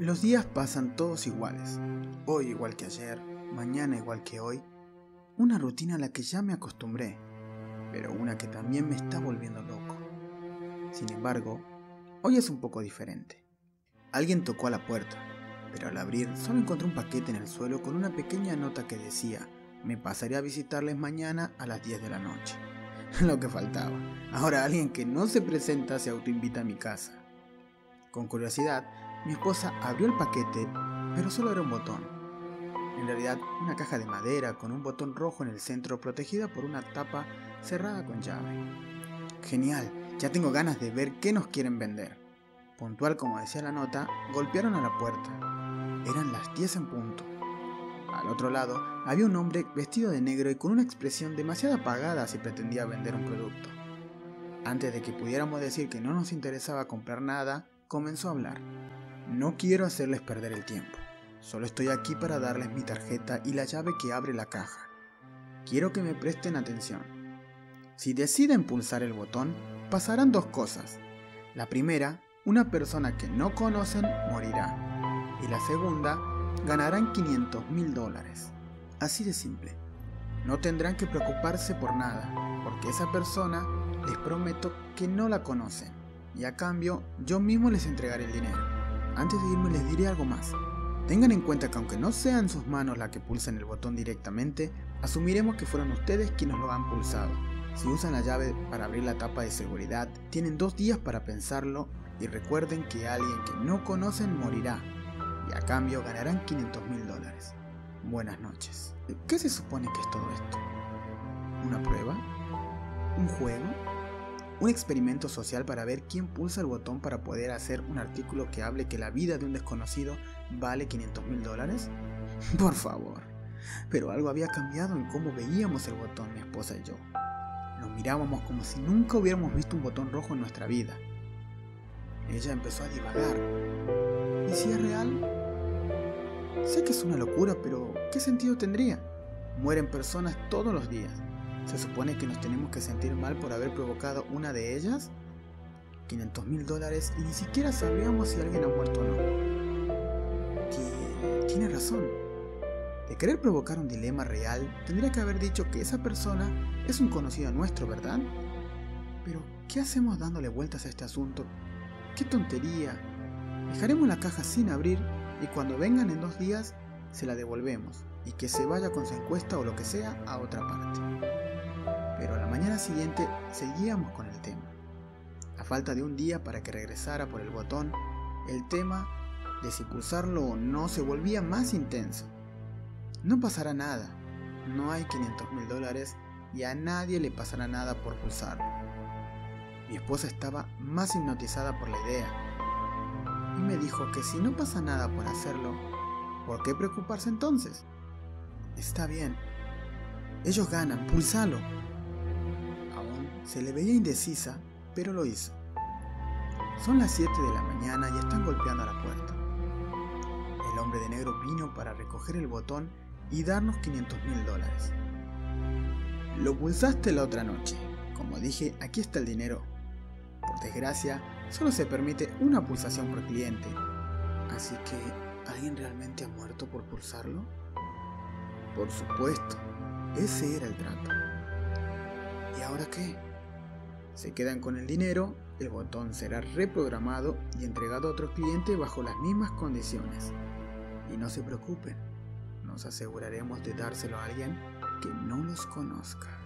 Los días pasan todos iguales, hoy igual que ayer, mañana igual que hoy, una rutina a la que ya me acostumbré, pero una que también me está volviendo loco. Sin embargo, hoy es un poco diferente. Alguien tocó a la puerta, pero al abrir solo encontré un paquete en el suelo con una pequeña nota que decía: me pasaré a visitarles mañana a las 10 de la noche. Lo que faltaba, ahora alguien que no se presenta se autoinvita a mi casa. Con curiosidad, mi esposa abrió el paquete, pero solo era un botón. En realidad, una caja de madera con un botón rojo en el centro, protegida por una tapa cerrada con llave. Genial, ya tengo ganas de ver qué nos quieren vender. Puntual como decía la nota, golpearon a la puerta. Eran las 10 en punto. Al otro lado, había un hombre vestido de negro y con una expresión demasiado apagada si pretendía vender un producto. Antes de que pudiéramos decir que no nos interesaba comprar nada, comenzó a hablar. No quiero hacerles perder el tiempo, solo estoy aquí para darles mi tarjeta y la llave que abre la caja. Quiero que me presten atención. Si deciden pulsar el botón, pasarán dos cosas. La primera, una persona que no conocen morirá. Y la segunda, ganarán $500.000. Así de simple. No tendrán que preocuparse por nada, porque esa persona les prometo que no la conocen. Y a cambio, yo mismo les entregaré el dinero. Antes de irme les diré algo más. Tengan en cuenta que aunque no sean sus manos las que pulsan el botón directamente, asumiremos que fueron ustedes quienes lo han pulsado. Si usan la llave para abrir la tapa de seguridad, tienen 2 días para pensarlo y recuerden que alguien que no conocen morirá y a cambio ganarán $500.000. Buenas noches. ¿Qué se supone que es todo esto? ¿Una prueba? ¿Un juego? Un experimento social para ver quién pulsa el botón para poder hacer un artículo que hable que la vida de un desconocido vale $500.000? Por favor. Pero algo había cambiado en cómo veíamos el botón, mi esposa y yo. Nos mirábamos como si nunca hubiéramos visto un botón rojo en nuestra vida. Ella empezó a divagar. ¿Y si es real? Sé que es una locura, pero ¿qué sentido tendría? Mueren personas todos los días. ¿Se supone que nos tenemos que sentir mal por haber provocado una de ellas? $500.000 y ni siquiera sabíamos si alguien ha muerto o no. Que tiene razón. De querer provocar un dilema real, tendría que haber dicho que esa persona es un conocido nuestro, ¿verdad? Pero, ¿qué hacemos dándole vueltas a este asunto? ¡Qué tontería! Dejaremos la caja sin abrir y cuando vengan en 2 días, se la devolvemos y que se vaya con su encuesta o lo que sea a otra parte. Pero a la mañana siguiente seguíamos con el tema. A falta de un día para que regresara por el botón, el tema de si pulsarlo o no se volvía más intenso. No pasará nada, no hay $500.000 y a nadie le pasará nada por pulsarlo. Mi esposa estaba más hipnotizada por la idea y me dijo que si no pasa nada por hacerlo, ¿por qué preocuparse entonces? Está bien, ellos ganan, pulsalo. Se le veía indecisa, pero lo hizo. Son las 7 de la mañana y están golpeando a la puerta. El hombre de negro vino para recoger el botón y darnos $500.000. Lo pulsaste la otra noche. Como dije, aquí está el dinero. Por desgracia, solo se permite una pulsación por cliente. Así que, ¿alguien realmente ha muerto por pulsarlo? Por supuesto, ese era el trato. ¿Y ahora qué? Se quedan con el dinero, el botón será reprogramado y entregado a otro cliente bajo las mismas condiciones. Y no se preocupen, nos aseguraremos de dárselo a alguien que no los conozca.